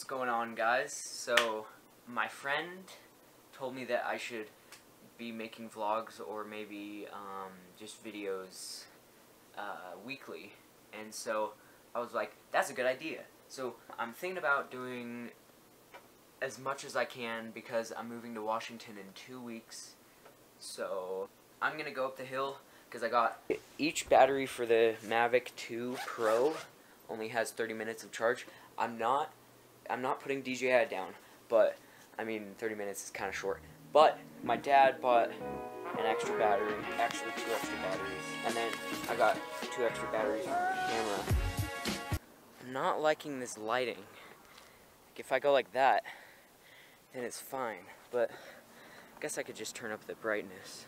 What's going on, guys? So my friend told me that I should be making vlogs or maybe just videos weekly, and so I was like, that's a good idea. So I'm thinking about doing as much as I can because I'm moving to Washington in 2 weeks, so I'm gonna go up the hill because I got each battery for the Mavic 2 Pro only has 30 minutes of charge. I'm not putting DJI down, but I mean 30 minutes is kind of short. But my dad bought an extra battery, actually 2 extra batteries, and then I got 2 extra batteries for the camera. I'm not liking this lighting. Like, if I go like that, then it's fine, but I guess I could just turn up the brightness.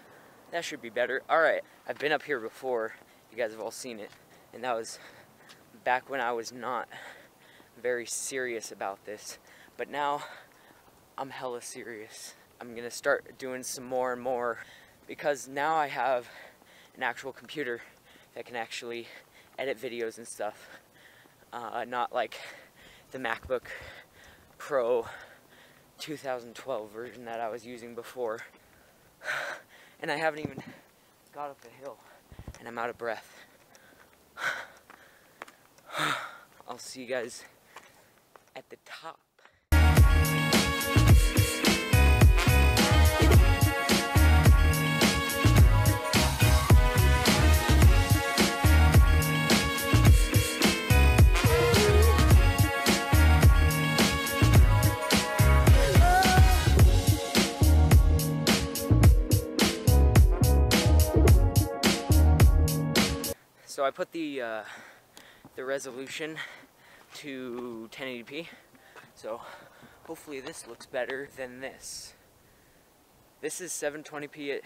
That should be better. Alright, I've been up here before, you guys have all seen it, and that was back when I was not very serious about this, but now I'm hella serious. I'm gonna start doing some more and more because now I have an actual computer that can actually edit videos and stuff, not like the MacBook Pro 2012 version that I was using before. And I haven't even got up the hill and I'm out of breath. I'll see you guys at the top. So I put the resolution to 1080p, so hopefully this looks better than this. This is 720p at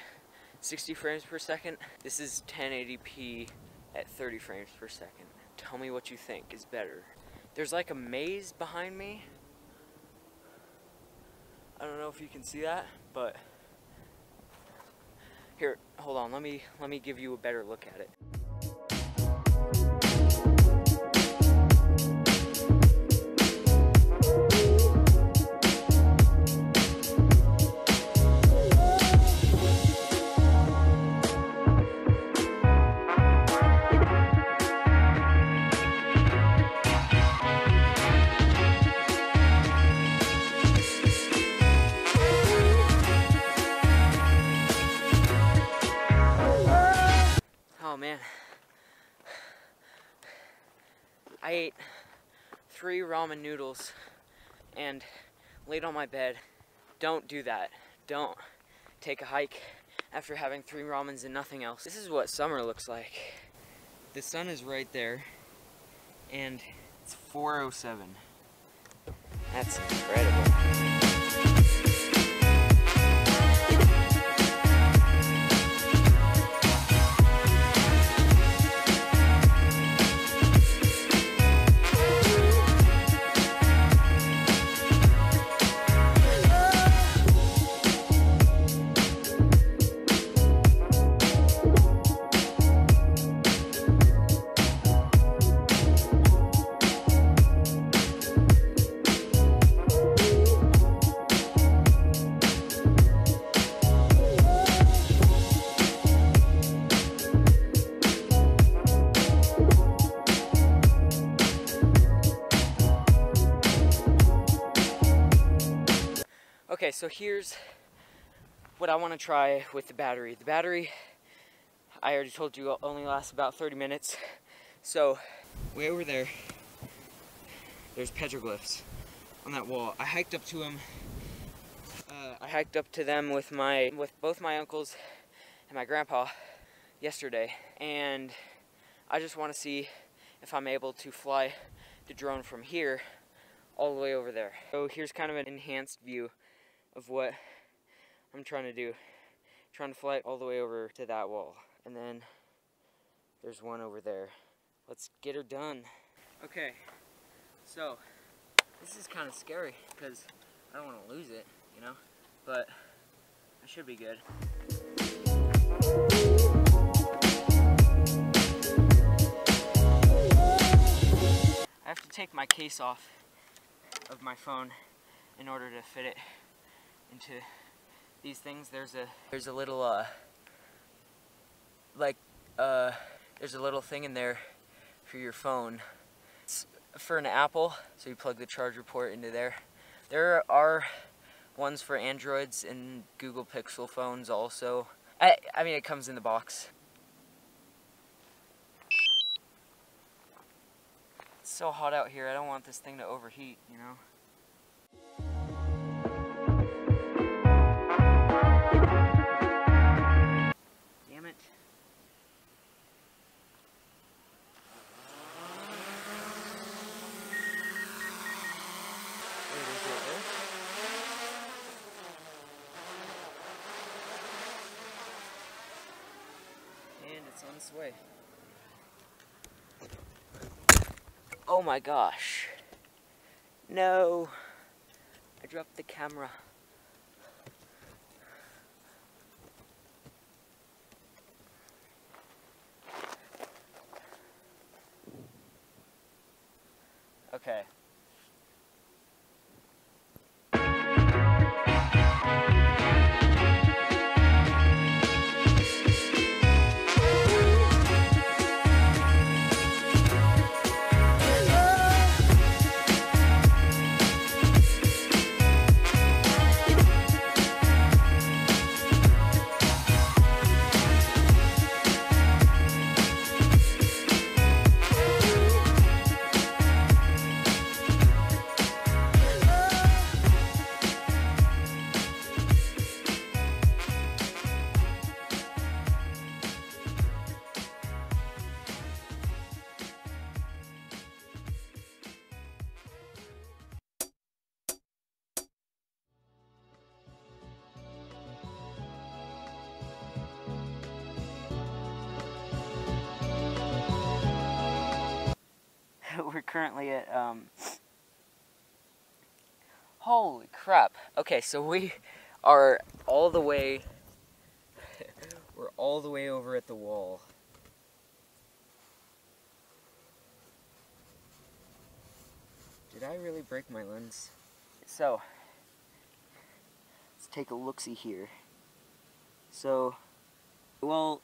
60 frames per second. This is 1080p at 30 frames per second. Tell me what you think is better. There's like a maze behind me. I don't know if you can see that, but here, hold on, let me give you a better look at it. Oh man, I ate 3 ramen noodles and laid on my bed. Don't do that. Don't take a hike after having 3 ramens and nothing else. This is what summer looks like. The sun is right there and it's 4:07. That's incredible. Okay, so here's what I want to try with the battery. The battery, I already told you, only lasts about 30 minutes. So, way over there, there's petroglyphs on that wall. I hiked up to them. With both my uncles and my grandpa yesterday, and I just want to see if I'm able to fly the drone from here all the way over there. So here's kind of an enhanced view of what I'm trying to do. I'm trying to fly it all the way over to that wall. And then there's one over there. Let's get her done. Okay, so this is kind of scary because I don't want to lose it, you know, but I should be good. I have to take my case off of my phone in order to fit it into these things. There's a little there's a little thing in there for your phone. It's for an Apple, so you plug the charger port into there. There are ones for Androids and Google Pixel phones also. I mean, it comes in the box. It's so hot out here, I don't want this thing to overheat, you know? Damn it. And it's on its way. Oh my gosh. No. I dropped the camera. Okay. We're currently at, holy crap. Okay, so we are all the way, we're all the way over at the wall. Did I really break my lens? So, let's take a look-see here. So, well,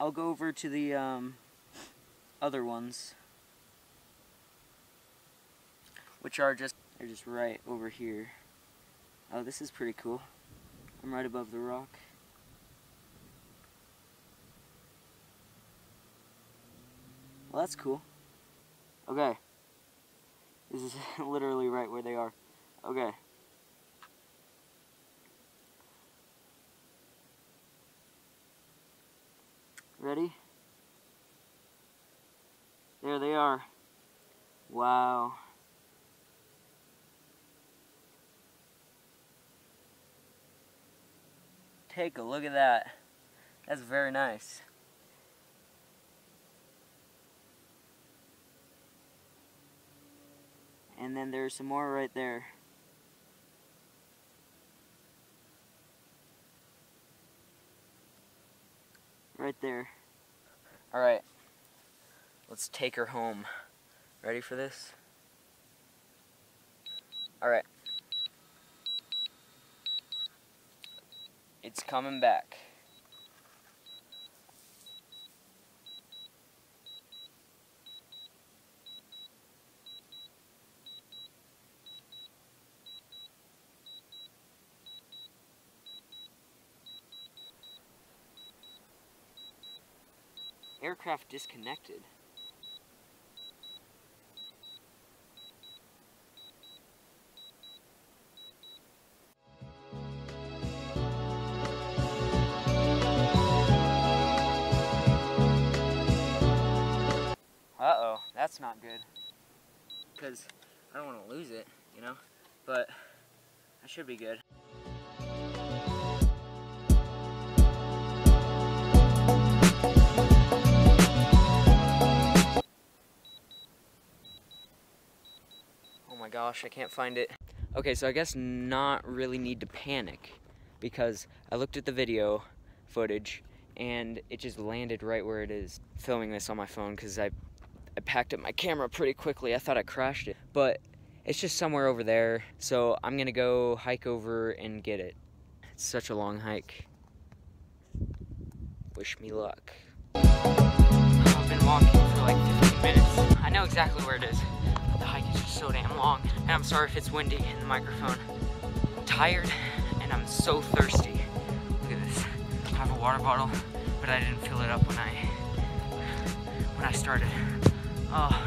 I'll go over to the, other ones, which are just, they're just right over here. Oh, this is pretty cool. I'm right above the rock. Well, that's cool. Okay. This is literally right where they are. Okay. Ready? There they are. Wow. Take a look at that. That's very nice. And then there's some more right there. Right there. Alright. Let's take her home. Ready for this? Alright. It's coming back. Aircraft disconnected. That's not good, because I don't want to lose it, you know, but I should be good. Oh my gosh, I can't find it. Okay, so I guess not really need to panic, because I looked at the video footage and it just landed right where it is. Filming this on my phone because I packed up my camera pretty quickly. I thought I crashed it, but It's just somewhere over there. So I'm gonna go hike over and get it. It's such a long hike. Wish me luck. I've been walking for like 15 minutes. I know exactly where it is. The hike is just so damn long. And I'm sorry if it's windy in the microphone. I'm tired and I'm so thirsty. Look at this. I have a water bottle, but I didn't fill it up when I started. Oh.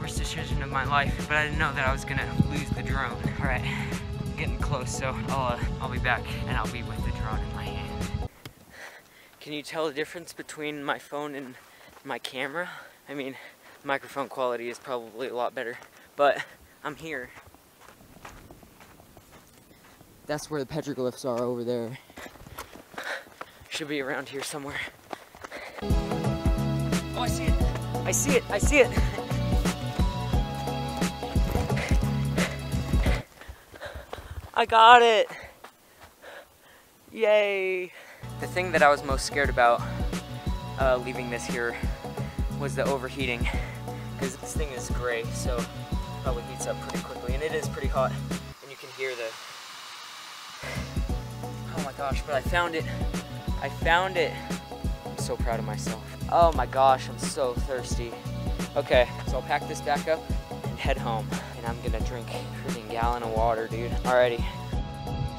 Worst decision of my life, but I didn't know that I was gonna lose the drone. All right, I'm getting close, so I'll be back and I'll be with the drone in my hand. Can you tell the difference between my phone and my camera? I mean, microphone quality is probably a lot better, but I'm here. That's where the petroglyphs are over there. Should be around here somewhere. Oh, I see it! I see it! I see it! I got it! Yay! The thing that I was most scared about leaving this here was the overheating, because this thing is gray, so it probably heats up pretty quickly, and it is pretty hot, and you can hear the... Oh my gosh, but I found it! I found it! I'm so proud of myself. Oh my gosh, I'm so thirsty. Okay, so I'll pack this back up and head home. I'm gonna drink a freaking gallon of water, dude. Alrighty.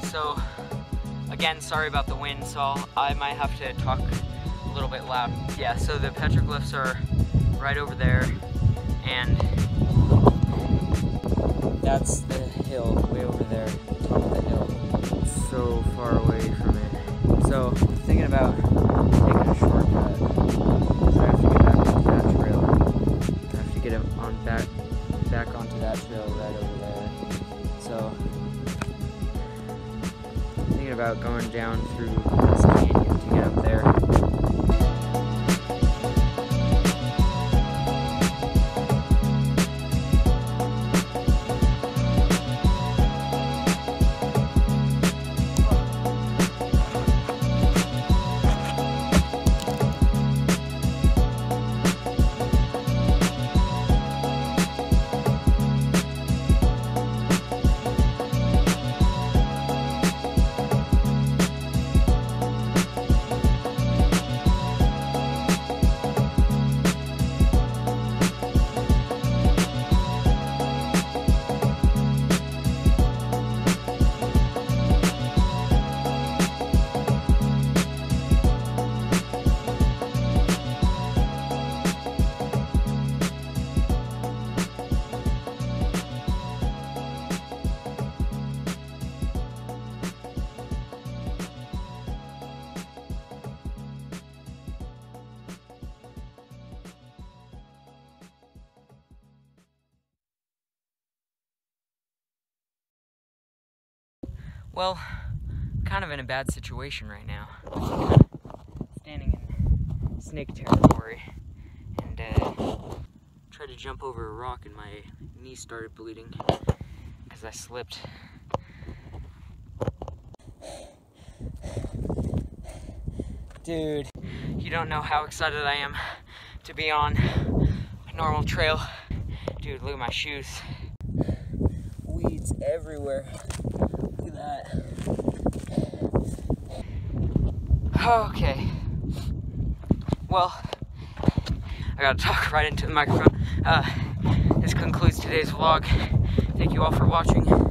So, again, sorry about the wind, Saul. I might have to talk a little bit loud. Yeah, so the petroglyphs are right over there, and that's the hill way over there, the top of the hill. It's so far away from it. So, I'm thinking about taking a shortcut, because I have to get back onto that trail. I have to get on back onto that trail right over there. So, I'm thinking about going down through this canyon to get up there. Well, I'm kind of in a bad situation right now. Standing in snake territory, and tried to jump over a rock and my knee started bleeding because I slipped. Dude, you don't know how excited I am to be on a normal trail. Dude, look at my shoes. Weeds everywhere. Okay, well, I gotta talk right into the microphone. This concludes today's vlog. Thank you all for watching.